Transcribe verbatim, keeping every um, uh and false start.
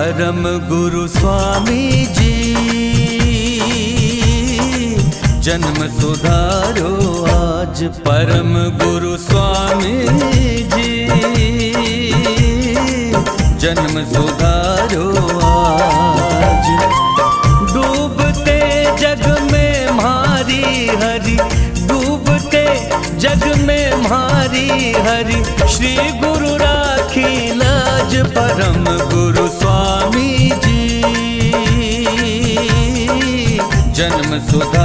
परम गुरु स्वामी जी जन्म सुधारो आज। परम गुरु स्वामी जी जन्म सुधारो आज। डूबते जग में म्हारी हरि, डूबते जग में म्हारी हरि, श्री गुरु राखी लाज। परम गुरु स्वामी जी जन्म सुधारो।